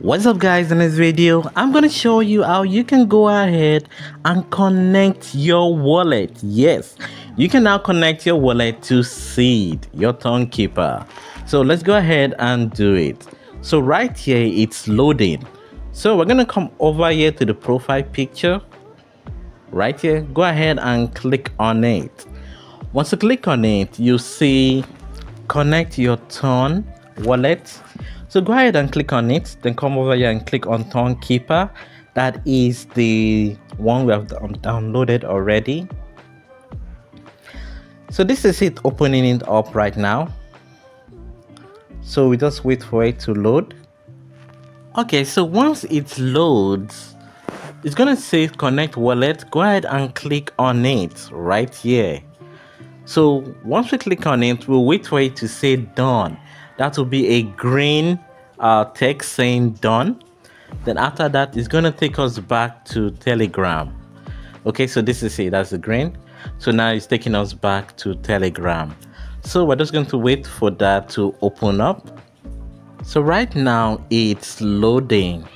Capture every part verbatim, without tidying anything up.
What's up guys, in this video I'm gonna show you how you can go ahead and connect your wallet. Yes, you can now connect your wallet to Seed, your Tonkeeper. So let's go ahead and do it. So right here it's loading, so we're gonna come over here to the profile picture right here. Go ahead and click on it. Once you click on it, you see connect your Ton wallet. So go ahead and click on it, then come over here and click on Tonkeeper. That is the one we have downloaded already. So this is it, opening it up right now. So we just wait for it to load. Okay, so once it loads, it's gonna say connect wallet. Go ahead and click on it right here. So once we click on it, we'll wait for it to say done. That will be a green uh, text saying done. Then after that, it's gonna take us back to Telegram. Okay, so this is it, that's the green. So now it's taking us back to Telegram. So we're just going to wait for that to open up. So right now it's loading.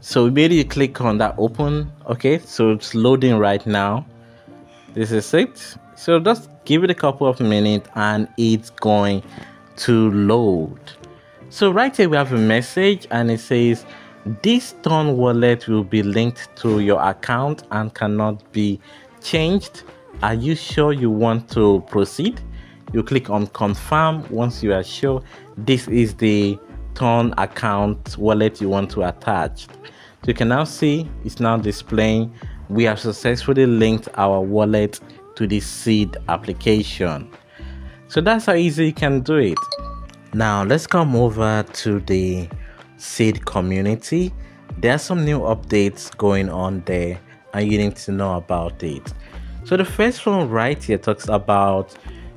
So immediately click on that open. Okay, so it's loading right now. This is it. So just give it a couple of minutes and it's going to load. So right here we have a message and it says this Ton wallet will be linked to your account and cannot be changed. Are you sure you want to proceed? You click on confirm once you are sure this is the Ton account wallet you want to attach. So you can now see it's now displaying we have successfully linked our wallet to the Seed application. So that's how easy you can do it. Now let's come over to the Seed community. There's some new updates going on there and you need to know about it. So the first one right here talks about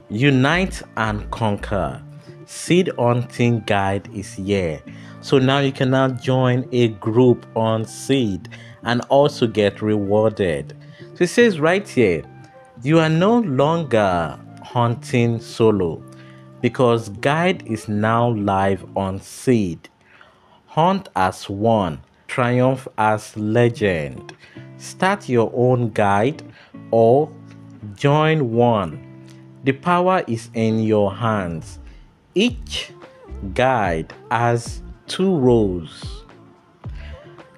unite and conquer. Seed hunting guide is here. So now you can now join a group on Seed and also get rewarded. So it says right here, you are no longer hunting solo because guide is now live on Seed. Hunt as one, triumph as legend. Start your own guide or join one. The power is in your hands. Each guide has two roles: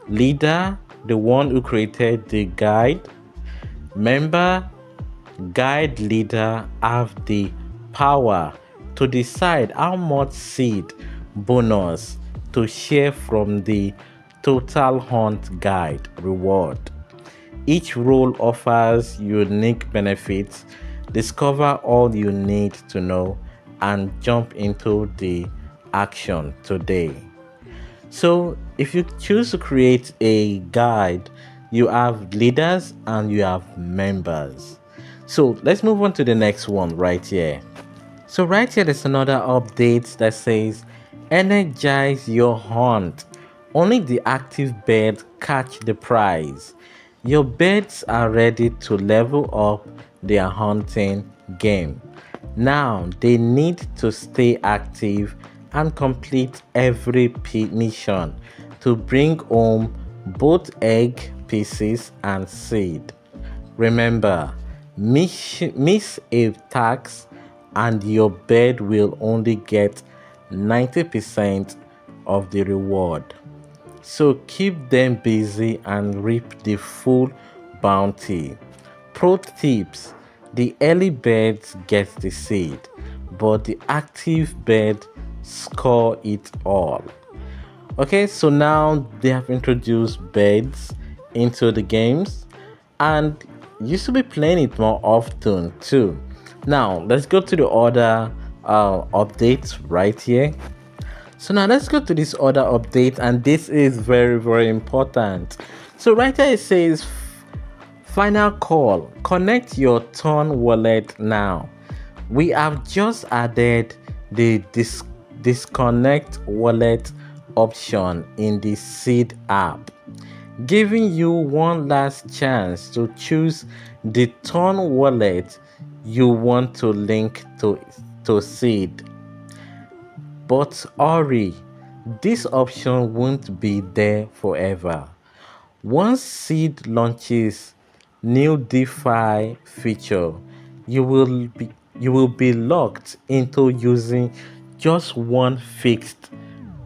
leader, the one who created the guide; member, guide leader have the power to decide how much seed bonus to share from the total hunt guide reward. Each role offers unique benefits. Discover all you need to know and jump into the action today. So if you choose to create a guide, you have leaders and you have members. So let's move on to the next one right here. So right here there's another update that says energize your hunt. Only the active birds catch the prize. Your birds are ready to level up their hunting game. Now they need to stay active and complete every mission to bring home both egg pieces and seed. Remember, Miss, miss a tax and your bird will only get ninety percent of the reward. So keep them busy and reap the full bounty. Pro tips: the early birds get the seed, but the active bird score it all. Okay, so now they have introduced birds into the games and you should be playing it more often too. Now let's go to the other uh, updates right here. So now let's go to this other update and this is very very important. So right here it says final call, connect your Ton wallet now. We have just added the dis disconnect wallet option in the Seed app, giving you one last chance to choose the Ton wallet you want to link to to Seed. But hurry, this option won't be there forever. Once Seed launches new DeFi feature, you will be you will be locked into using just one fixed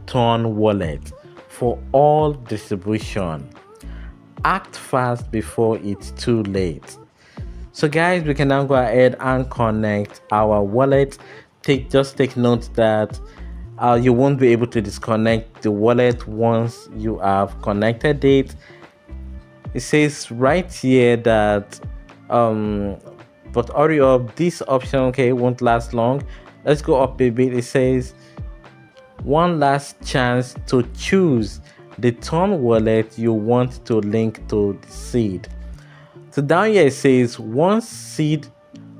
Ton wallet for all distribution. Act fast before it's too late. So guys, we can now go ahead and connect our wallet. Take just take note that uh, you won't be able to disconnect the wallet once you have connected it. It says right here that um but hurry up, this option okay won't last long. Let's go up a bit. It says one last chance to choose the Ton wallet you want to link to the Seed. So down here it says once Seed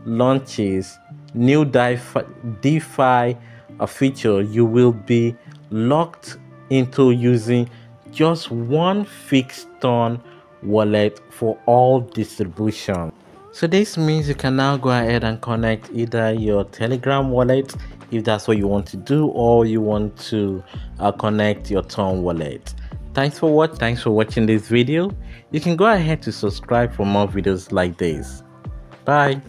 launches new DeFi, DeFi a feature, you will be locked into using just one fixed Ton wallet for all distribution. So this means you can now go ahead and connect either your Telegram wallet, if that's what you want to do, or you want to uh, connect your Ton wallet. Thanks for watching. Thanks for watching this video. You can go ahead to subscribe for more videos like this. Bye.